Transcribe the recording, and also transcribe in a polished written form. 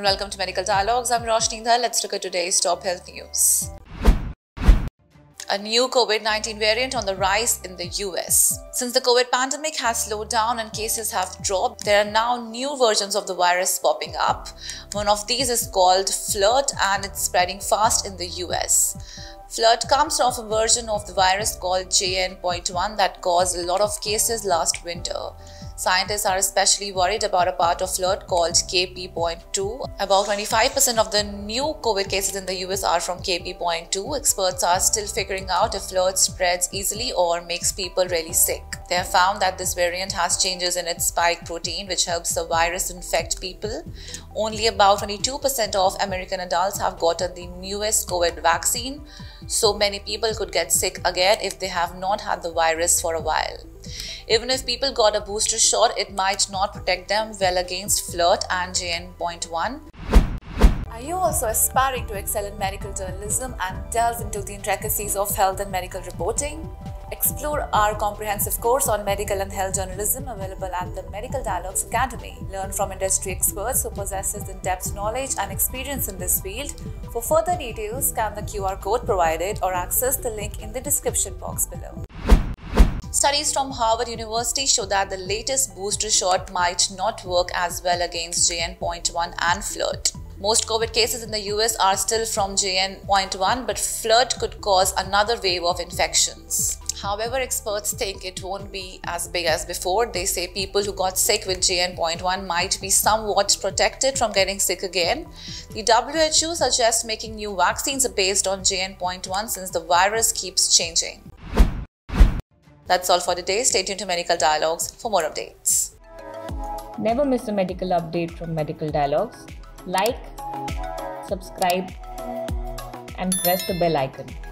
and welcome to Medical Dialogues. I'm Roshni Dhar. Let's look at today's top health news. A new COVID-19 variant on the rise in the US. Since the COVID pandemic has slowed down and cases have dropped, there are now new versions of the virus popping up. One of these is called FLIRT and it's spreading fast in the US. FLIRT comes off a version of the virus called JN.1 that caused a lot of cases last winter. Scientists are especially worried about a part of FLIRT called KP.2. About 25% of the new COVID cases in the US are from KP.2. Experts are still figuring out if FLIRT spreads easily or makes people really sick. They have found that this variant has changes in its spike protein, which helps the virus infect people. Only about 22% of American adults have gotten the newest COVID vaccine. So many people could get sick again if they have not had the virus for a while. Even if people got a booster shot, it might not protect them well against FLIRT and JN.1. Are you also aspiring to excel in medical journalism and delve into the intricacies of health and medical reporting? Explore our comprehensive course on medical and health journalism available at the Medical Dialogues Academy. Learn from industry experts who possess in-depth knowledge and experience in this field. For further details, scan the QR code provided or access the link in the description box below. Studies from Harvard University show that the latest booster shot might not work as well against JN.1 and FLIRT. Most COVID cases in the US are still from JN.1, but FLIRT could cause another wave of infections. However, experts think it won't be as big as before. They say people who got sick with JN.1 might be somewhat protected from getting sick again. The WHO suggests making new vaccines based on JN.1 since the virus keeps changing. That's all for today. Stay tuned to Medical Dialogues for more updates. Never miss a medical update from Medical Dialogues. Like, subscribe, and press the bell icon.